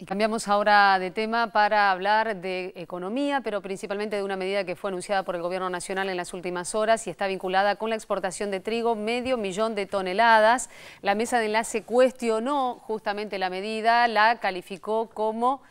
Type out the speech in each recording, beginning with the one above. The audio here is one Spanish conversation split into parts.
Y cambiamos ahora de tema para hablar de economía, pero principalmente de una medida que fue anunciada por el Gobierno Nacional en las últimas horas y está vinculada con la exportación de trigo, 500.000 toneladas. La Mesa de Enlace cuestionó justamente la medida, la calificó como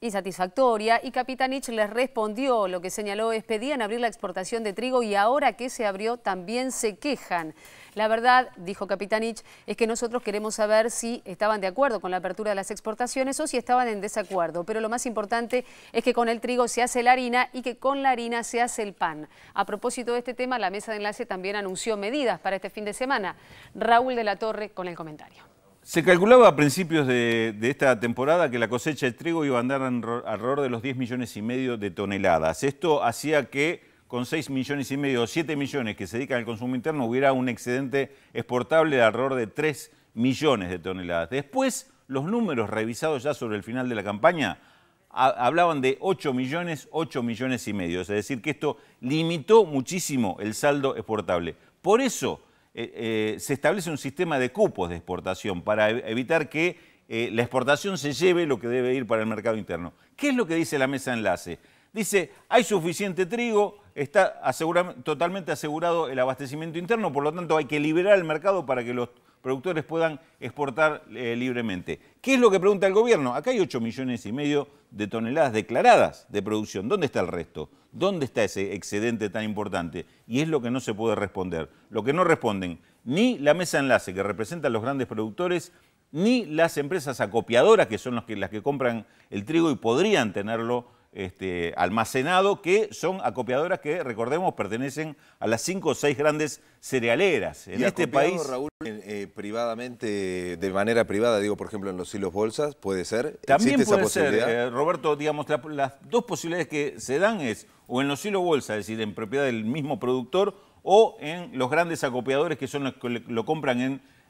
insatisfactoria y Capitanich les respondió. Lo que señaló es: pedían abrir la exportación de trigo y ahora que se abrió también se quejan. La verdad, dijo Capitanich, es que nosotros queremos saber si estaban de acuerdo con la apertura de las exportaciones o si estaban en desacuerdo. Pero lo más importante es que con el trigo se hace la harina y que con la harina se hace el pan. A propósito de este tema, la Mesa de Enlace también anunció medidas para este fin de semana. Raúl de la Torre con el comentario. Se calculaba a principios de esta temporada que la cosecha de trigo iba a andar alrededor de los 10,5 millones de toneladas. Esto hacía que con 6,5 millones o 7 millones que se dedican al consumo interno hubiera un excedente exportable de alrededor de 3 millones de toneladas. Después, los números revisados ya sobre el final de la campaña hablaban de 8,5 millones. Es decir, que esto limitó muchísimo el saldo exportable. Por eso se establece un sistema de cupos de exportación para evitar que la exportación se lleve lo que debe ir para el mercado interno. ¿Qué es lo que dice la Mesa de Enlace? Dice, hay suficiente trigo, está totalmente asegurado el abastecimiento interno, por lo tanto hay que liberar el mercado para que los productores puedan exportar libremente. ¿Qué es lo que pregunta el gobierno? Acá hay 8,5 millones de toneladas declaradas de producción. ¿Dónde está el resto? ¿Dónde está ese excedente tan importante? Y es lo que no se puede responder. Lo que no responden ni la Mesa de Enlace, que representa a los grandes productores, ni las empresas acopiadoras, que son las que compran el trigo y podrían tenerlo almacenado, que son acopiadoras que, recordemos, pertenecen a las 5 o 6 grandes cerealeras en este país. Raúl, privadamente, de manera privada, digo, por ejemplo, en los silos bolsas, ¿puede ser? También puede ser, Roberto, digamos, las dos posibilidades que se dan es o en los silos bolsas, es decir, en propiedad del mismo productor, o en los grandes acopiadores que son los que lo compran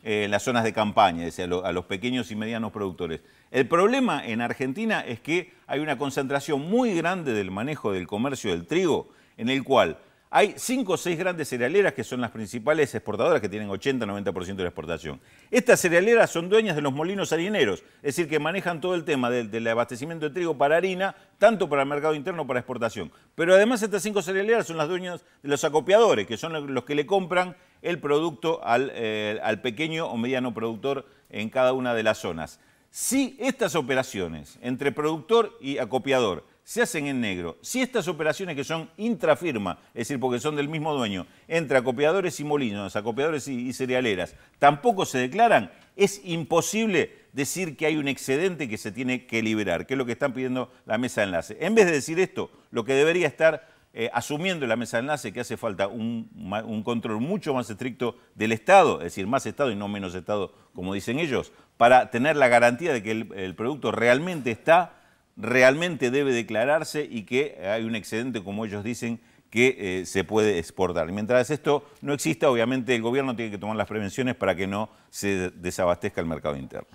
en las zonas de campaña, es decir, a los pequeños y medianos productores. El problema en Argentina es que hay una concentración muy grande del manejo del comercio del trigo, en el cual hay 5 o 6 grandes cerealeras que son las principales exportadoras, que tienen 80-90% de la exportación. Estas cerealeras son dueñas de los molinos harineros, es decir, que manejan todo el tema del abastecimiento de trigo para harina, tanto para el mercado interno como para exportación. Pero además estas 5 cerealeras son las dueñas de los acopiadores, que son los que le compran el producto al pequeño o mediano productor en cada una de las zonas. Si estas operaciones entre productor y acopiador se hacen en negro, si estas operaciones que son intrafirma, es decir, porque son del mismo dueño, entre acopiadores y molinos, acopiadores y cerealeras, tampoco se declaran, es imposible decir que hay un excedente que se tiene que liberar, que es lo que están pidiendo la Mesa de Enlace. En vez de decir esto, lo que debería estar asumiendo la Mesa de Enlace, que hace falta un control mucho más estricto del Estado, es decir, más Estado y no menos Estado, como dicen ellos, para tener la garantía de que el producto realmente está, realmente debe declararse y que hay un excedente, como ellos dicen, que se puede exportar. Mientras esto no exista, obviamente el gobierno tiene que tomar las prevenciones para que no se desabastezca el mercado interno.